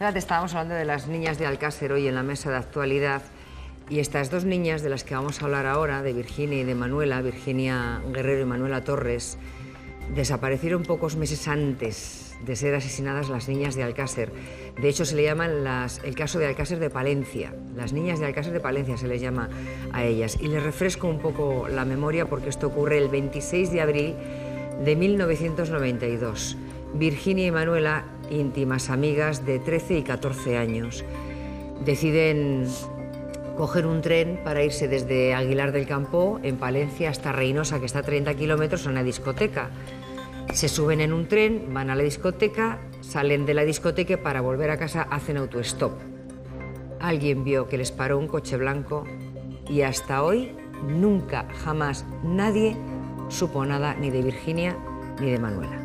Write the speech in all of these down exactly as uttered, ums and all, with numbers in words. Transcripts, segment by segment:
Fíjate, estábamos hablando de las niñas de Alcácer hoy en la mesa de actualidad, y estas dos niñas de las que vamos a hablar ahora, de Virginia y de Manuela, Virginia Guerrero y Manuela Torres, desaparecieron pocos meses antes de ser asesinadas las niñas de Alcácer. De hecho, se le llama las, el caso de Alcácer de Palencia. Las niñas de Alcácer de Palencia se les llama a ellas. Y les refresco un poco la memoria porque esto ocurre el veintiséis de abril de mil novecientos noventa y dos. Virginia y Manuela, íntimas amigas de trece y catorce años, deciden coger un tren para irse desde Aguilar de Campoo, en Palencia, hasta Reynosa, que está a treinta kilómetros, a una discoteca. Se suben en un tren, van a la discoteca, salen de la discoteca y para volver a casa hacen autostop. Alguien vio que les paró un coche blanco y hasta hoy nunca, jamás, nadie supo nada ni de Virginia ni de Manuela.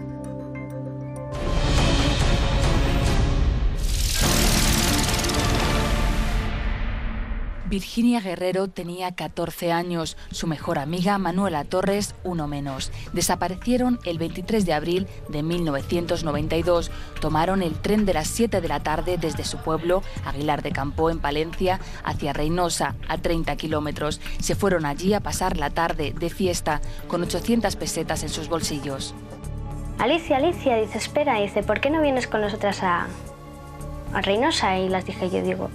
Virginia Guerrero tenía catorce años, su mejor amiga Manuela Torres, uno menos. Desaparecieron el veintitrés de abril de mil novecientos noventa y dos. Tomaron el tren de las siete de la tarde desde su pueblo, Aguilar de Campoo, en Palencia, hacia Reynosa, a treinta kilómetros. Se fueron allí a pasar la tarde de fiesta, con ochocientas pesetas en sus bolsillos. Alicia, Alicia, dice, espera, dice, ¿por qué no vienes con nosotras a, a Reynosa? Y las dije yo, digo...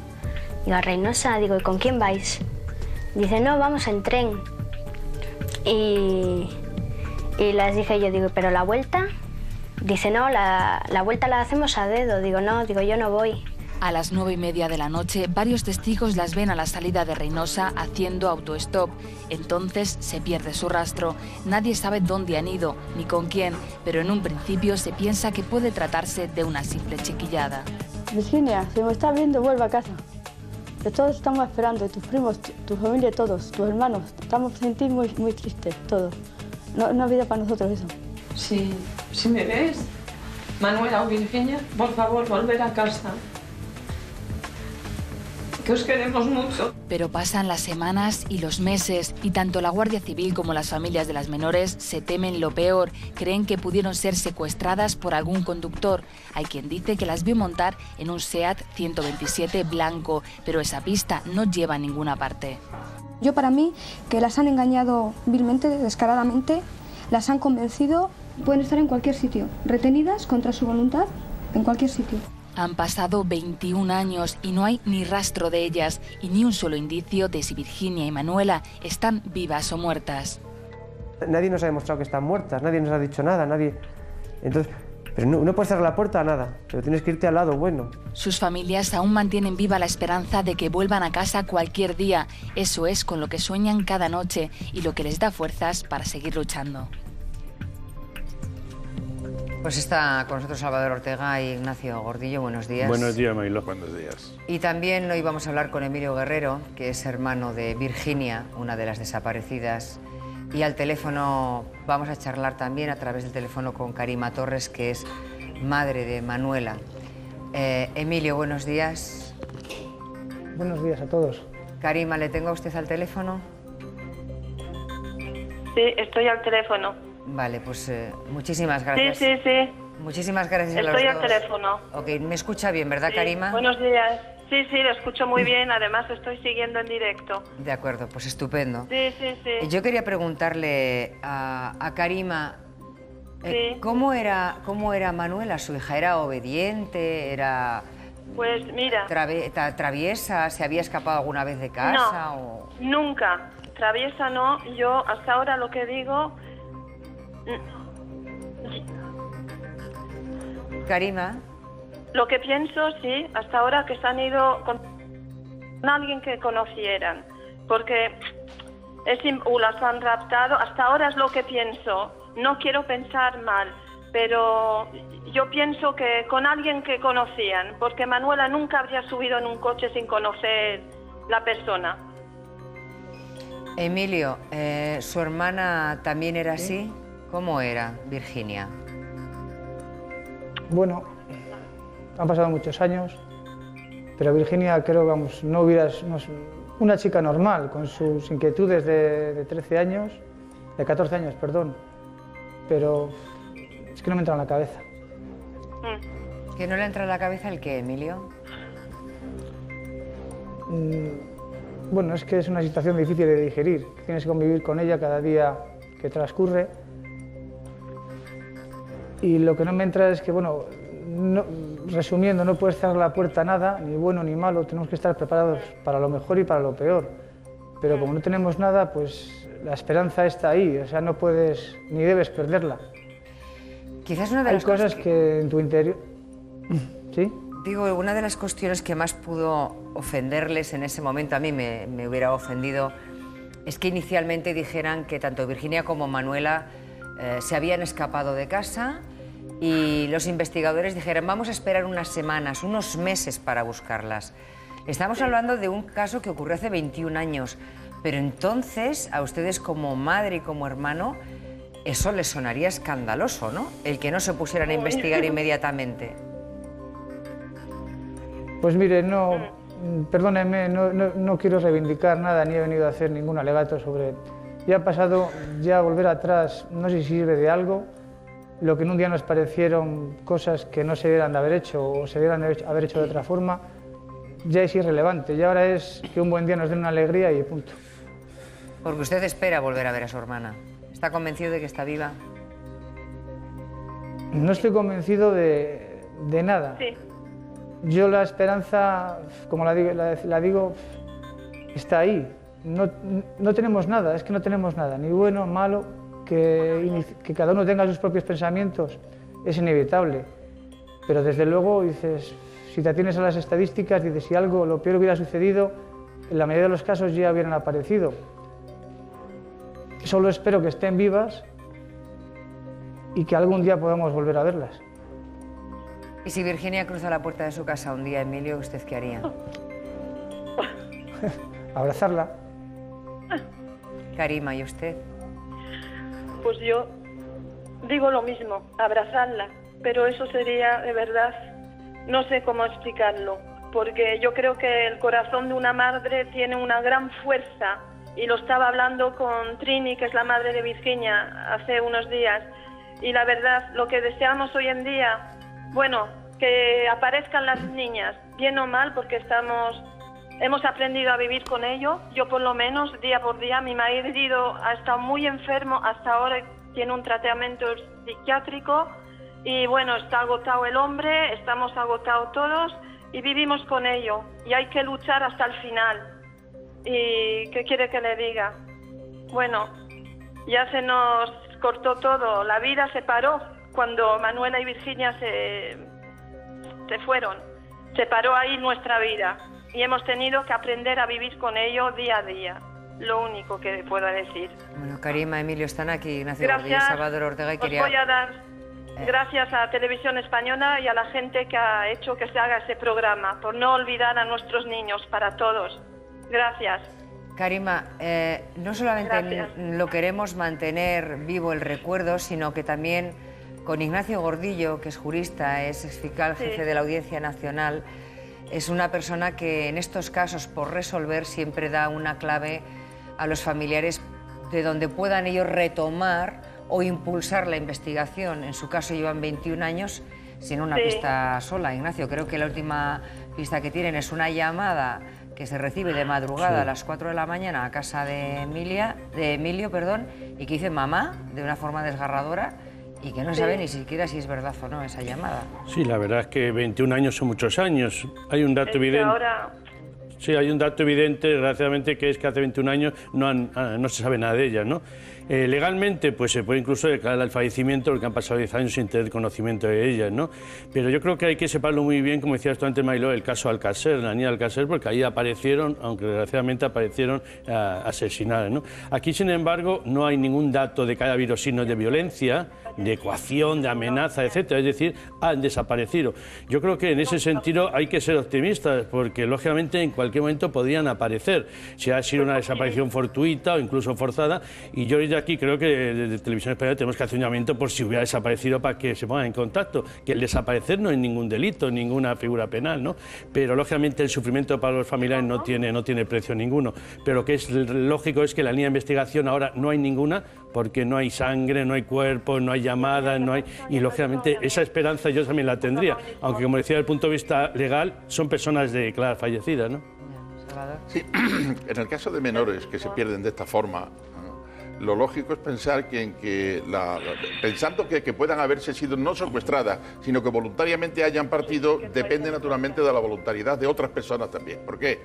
Digo, a Reynosa, digo, ¿y con quién vais? Dice, no, vamos en tren. Y, y les dije yo, digo, ¿pero la vuelta? Dice, no, la, la vuelta la hacemos a dedo. Digo, no, digo, yo no voy. A las nueve y media de la noche, varios testigos las ven a la salida de Reynosa haciendo autostop. Entonces se pierde su rastro. Nadie sabe dónde han ido ni con quién, pero en un principio se piensa que puede tratarse de una simple chiquillada. Virginia, si me está viendo, vuelve a casa. Que todos estamos esperando, tus primos, tu familia, todos, tus hermanos. Estamos sentir muy, muy tristes, todos. No, no ha habido para nosotros eso. Si, si me ves, Manuela o Virginia, por favor, volver a casa. Que os queremos mucho. Pero pasan las semanas y los meses, y tanto la Guardia Civil como las familias de las menores se temen lo peor. Creen que pudieron ser secuestradas por algún conductor. Hay quien dice que las vio montar en un Seat ciento veintisiete blanco, pero esa pista no lleva a ninguna parte. Yo, para mí, que las han engañado vilmente, descaradamente, las han convencido. Pueden estar en cualquier sitio, retenidas contra su voluntad, en cualquier sitio. Han pasado veintiún años y no hay ni rastro de ellas y ni un solo indicio de si Virginia y Manuela están vivas o muertas. Nadie nos ha demostrado que están muertas, nadie nos ha dicho nada, nadie... Entonces... Pero no, no puedes cerrar la puerta a nada, pero tienes que irte al lado bueno. Sus familias aún mantienen viva la esperanza de que vuelvan a casa cualquier día. Eso es con lo que sueñan cada noche y lo que les da fuerzas para seguir luchando. Pues está con nosotros Salvador Ortega y Ignacio Gordillo. Buenos días. Buenos días, Mariló. Buenos días. Y también hoy vamos a hablar con Emilio Guerrero, que es hermano de Virginia, una de las desaparecidas. Y al teléfono vamos a charlar también a través del teléfono con Karima Torres, que es madre de Manuela. Eh, Emilio, buenos días. Buenos días a todos. Karima, ¿le tengo a usted al teléfono? Sí, estoy al teléfono. Vale, pues eh, muchísimas gracias. Sí, sí, sí. Muchísimas gracias a los dos. Estoy al teléfono. Ok, me escucha bien, ¿verdad, sí. Karima? Buenos días. Sí, sí, lo escucho muy bien. Además, estoy siguiendo en directo. De acuerdo, pues estupendo. Sí, sí, sí. Yo quería preguntarle a, a Karima, eh, sí. ¿cómo era, cómo era Manuela, su hija? ¿Era obediente? ¿Era...? Pues mira... Trabe, tra, ¿Traviesa? ¿Se había escapado alguna vez de casa? No, o... nunca. Traviesa no. Yo hasta ahora lo que digo... Karima, lo que pienso, sí, hasta ahora que se han ido con alguien que conocieran, porque es, o las han raptado, hasta ahora es lo que pienso, no quiero pensar mal, pero yo pienso que con alguien que conocían, porque Manuela nunca habría subido en un coche sin conocer la persona. Emilio, eh, ¿su hermana también era así? ¿Cómo era Virginia? Bueno, han pasado muchos años, pero Virginia creo, vamos, no hubieras... No, una chica normal, con sus inquietudes de, de trece años, de catorce años, perdón, pero es que no me entra en la cabeza. Mm. ¿Que no le entra a la cabeza el qué, Emilio? Mm, bueno, es que es una situación difícil de digerir. Tienes que convivir con ella cada día que transcurre. Y lo que no me entra es que, bueno, no, resumiendo, no puedes cerrar la puerta a nada, ni bueno ni malo. Tenemos que estar preparados para lo mejor y para lo peor. Pero como no tenemos nada, pues la esperanza está ahí. O sea, no puedes ni debes perderla. Quizás una de Hay las cosas que... que en tu interior... ¿Sí? Digo, una de las cuestiones que más pudo ofenderles en ese momento, a mí me, me hubiera ofendido, es que inicialmente dijeran que tanto Virginia como Manuela eh, se habían escapado de casa y los investigadores dijeran, vamos a esperar unas semanas, unos meses para buscarlas. Estamos hablando de un caso que ocurrió hace veintiún años, pero entonces a ustedes como madre y como hermano eso les sonaría escandaloso, ¿no? El que no se pusieran a investigar inmediatamente. Pues mire, no, perdónenme, no, no, no quiero reivindicar nada ni he venido a hacer ningún alegato sobre... Ya ha pasado, ya volver atrás no sé si sirve de algo. Lo que en un día nos parecieron cosas que no se debieran de haber hecho o se debieran de haber hecho de otra forma, ya es irrelevante. Y ahora es que un buen día nos den una alegría y punto. Porque usted espera volver a ver a su hermana. ¿Está convencido de que está viva? No estoy convencido de, de nada. Sí. Yo la esperanza, como la digo, la, la digo está ahí. No, no tenemos nada, es que no tenemos nada, ni bueno, malo, que, que cada uno tenga sus propios pensamientos, es inevitable. Pero desde luego, dices, si te atienes a las estadísticas, dices, si algo, lo peor hubiera sucedido, en la mayoría de los casos ya hubieran aparecido. Solo espero que estén vivas y que algún día podamos volver a verlas. ¿Y si Virginia cruza la puerta de su casa un día, Emilio, usted qué haría? Abrazarla. Karima, ¿y usted? Pues yo digo lo mismo, abrazarla, pero eso sería, de verdad, no sé cómo explicarlo, porque yo creo que el corazón de una madre tiene una gran fuerza, y lo estaba hablando con Trini, que es la madre de Virginia, hace unos días, y la verdad, lo que deseamos hoy en día... Bueno, que aparezcan las niñas, bien o mal, porque estamos, hemos aprendido a vivir con ello. Yo por lo menos, día por día, mi marido ha estado muy enfermo, hasta ahora tiene un tratamiento psiquiátrico y bueno, está agotado el hombre, estamos agotados todos y vivimos con ello. Y hay que luchar hasta el final. ¿Y qué quiere que le diga? Bueno, ya se nos cortó todo, la vida se paró. Cuando Manuela y Virginia se, se fueron, se paró ahí nuestra vida y hemos tenido que aprender a vivir con ello día a día. Lo único que puedo decir. Bueno, Karima, Emilio, están aquí, Ignacio Gordillo y Salvador Ortega. Y quería... voy a dar eh. gracias a Televisión Española y a la gente que ha hecho que se haga ese programa, por no olvidar a nuestros niños, para todos. Gracias. Karima, eh, no solamente gracias. Lo queremos mantener vivo el recuerdo, sino que también... Con Ignacio Gordillo, que es jurista, es exfiscal, jefe sí. de la Audiencia Nacional, es una persona que en estos casos, por resolver, siempre da una clave a los familiares de donde puedan ellos retomar o impulsar la investigación. En su caso llevan veintiún años sin una sí. pista sola. Ignacio, creo que la última pista que tienen es una llamada que se recibe de madrugada sí. a las cuatro de la mañana a casa de, Emilia, de Emilio perdón, y que dice mamá, de una forma desgarradora, y que no sabe ni siquiera si es verdad o no esa llamada. Sí, la verdad es que veintiún años son muchos años. Hay un dato es evidente. Ahora... Sí, hay un dato evidente, desgraciadamente, que es que hace veintiún años no, han, no se sabe nada de ellas, ¿no? Eh, legalmente, pues se puede incluso declarar el fallecimiento, porque han pasado diez años sin tener conocimiento de ellas, ¿no? Pero yo creo que hay que separarlo muy bien, como decías tú antes, Mariló, el caso Alcácer, la niña Alcácer, porque ahí aparecieron, aunque desgraciadamente aparecieron eh, asesinadas, ¿no? Aquí, sin embargo, no hay ningún dato de que haya habido signos de violencia, de coacción, de amenaza, etcétera. Es decir, han desaparecido. Yo creo que en ese sentido hay que ser optimistas, porque lógicamente en cualquier En cualquier momento podían aparecer, si ha sido una desaparición fortuita o incluso forzada. Y yo desde aquí creo que desde Televisión Española tenemos que hacer un llamamiento por si hubiera desaparecido para que se pongan en contacto, que el desaparecer no es ningún delito, ninguna figura penal, ¿no? Pero lógicamente el sufrimiento para los familiares no tiene, no tiene precio ninguno. Pero lo que es lógico es que la línea de investigación ahora no hay ninguna, porque no hay sangre, no hay cuerpo, no hay llamadas, no hay... Y lógicamente esa esperanza yo también la tendría, aunque como decía desde el punto de vista legal son personas declaradas fallecidas, ¿no? Sí, en el caso de menores que se pierden de esta forma, lo lógico es pensar que, en que la, pensando que, que puedan haberse sido no secuestradas, sino que voluntariamente hayan partido, depende naturalmente de la voluntariedad de otras personas también. ¿Por qué?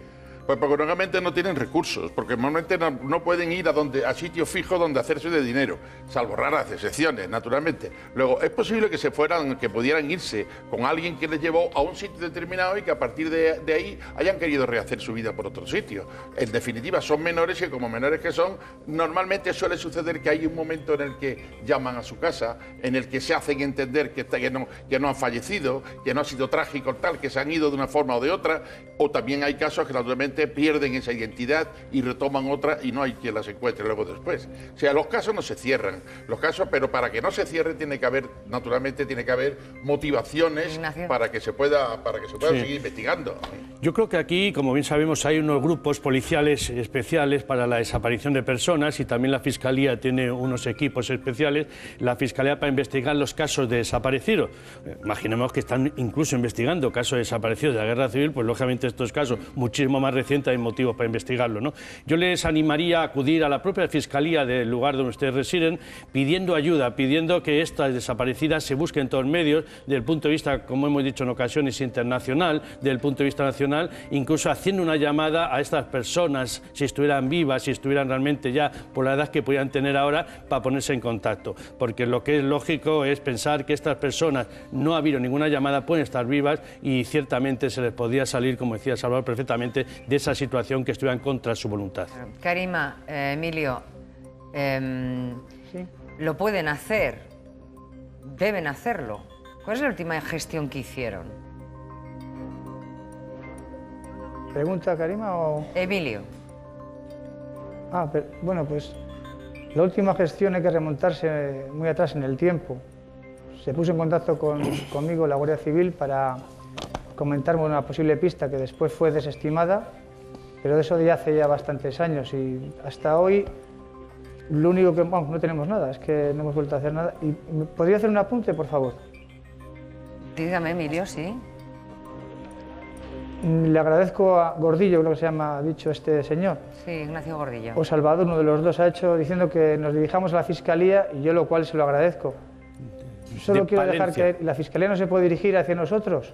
Pues porque normalmente no tienen recursos, porque normalmente no, no pueden ir a, donde, a sitios fijos donde hacerse de dinero, salvo raras excepciones, naturalmente. Luego, es posible que se fueran, que pudieran irse con alguien que les llevó a un sitio determinado y que a partir de, de ahí hayan querido rehacer su vida por otro sitio. En definitiva, son menores y como menores que son, normalmente suele suceder que hay un momento en el que llaman a su casa, en el que se hacen entender que, está, que, no, que no han fallecido, que no ha sido trágico tal, que se han ido de una forma o de otra, o también hay casos que naturalmente pierden esa identidad y retoman otra y no hay quien las encuentre luego después. O sea, los casos no se cierran, los casos, pero para que no se cierre tiene que haber, naturalmente tiene que haber motivaciones para que se pueda, para que se pueda sí. seguir investigando. Yo creo que aquí, como bien sabemos, hay unos grupos policiales especiales para la desaparición de personas y también la Fiscalía tiene unos equipos especiales, la Fiscalía para investigar los casos de desaparecidos. Imaginemos que están incluso investigando casos de desaparecidos de la Guerra Civil, pues lógicamente estos casos muchísimo más reciente hay motivos para investigarlo, ¿no? Yo les animaría a acudir a la propia Fiscalía del lugar donde ustedes residen, pidiendo ayuda, pidiendo que estas desaparecidas se busquen en todos los medios, desde el punto de vista, como hemos dicho en ocasiones, internacional, desde el punto de vista nacional, incluso haciendo una llamada a estas personas, si estuvieran vivas, si estuvieran realmente ya por la edad que pudieran tener ahora, para ponerse en contacto. Porque lo que es lógico es pensar que estas personas no ha habido ninguna llamada, pueden estar vivas y ciertamente se les podía salir, como decía Salvador perfectamente, de esa situación que estuvieran contra su voluntad. Karima, eh, Emilio, eh, ¿sí? Lo pueden hacer, deben hacerlo. ¿Cuál es la última gestión que hicieron? ¿Pregunta Karima o...? Emilio. Ah, pero, bueno, pues la última gestión hay que remontarse muy atrás en el tiempo. Se puso en contacto con, conmigo la Guardia Civil para comentarme una posible pista que después fue desestimada, pero de eso ya hace ya bastantes años y hasta hoy lo único que bueno, no tenemos nada, es que no hemos vuelto a hacer nada. Y, ¿podría hacer un apunte, por favor? Dígame, Emilio, sí. Le agradezco a Gordillo, creo que se llama, ha dicho este señor. Sí, Ignacio Gordillo. O Salvador, uno de los dos, ha hecho diciendo que nos dirijamos a la Fiscalía y yo lo cual se lo agradezco. Solo quiero dejar que la Fiscalía no se puede dirigir hacia nosotros.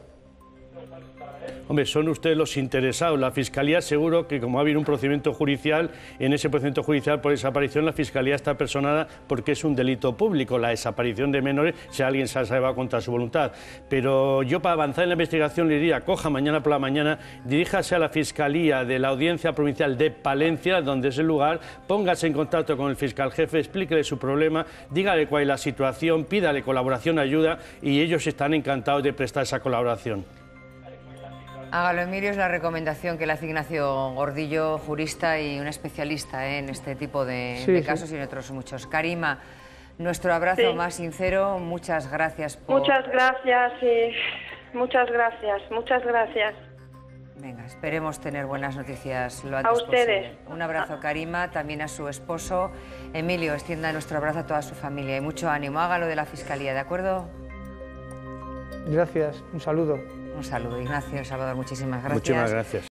Hombre, son ustedes los interesados. La Fiscalía seguro que como ha habido un procedimiento judicial, en ese procedimiento judicial por desaparición, la Fiscalía está personada porque es un delito público, la desaparición de menores, si alguien se ha salvado contra su voluntad. Pero yo para avanzar en la investigación le diría, coja mañana por la mañana, diríjase a la Fiscalía de la Audiencia Provincial de Palencia, donde es el lugar, póngase en contacto con el fiscal jefe, explíquele su problema, dígale cuál es la situación, pídale colaboración, ayuda, y ellos están encantados de prestar esa colaboración. Hágalo, Emilio, es la recomendación que le hace Ignacio Gordillo, jurista y un especialista ¿eh? en este tipo de, sí, de casos sí. y en otros muchos. Karima, nuestro abrazo sí. más sincero, muchas gracias por... Muchas gracias, sí. muchas gracias, muchas gracias. Venga, esperemos tener buenas noticias lo antes posible. A ustedes. Posible. Un abrazo, Karima, también a su esposo. Emilio, extienda nuestro abrazo a toda su familia y mucho ánimo. Hágalo de la Fiscalía, ¿de acuerdo? Gracias, un saludo. Un saludo, Ignacio, Salvador, muchísimas gracias. Muchísimas gracias.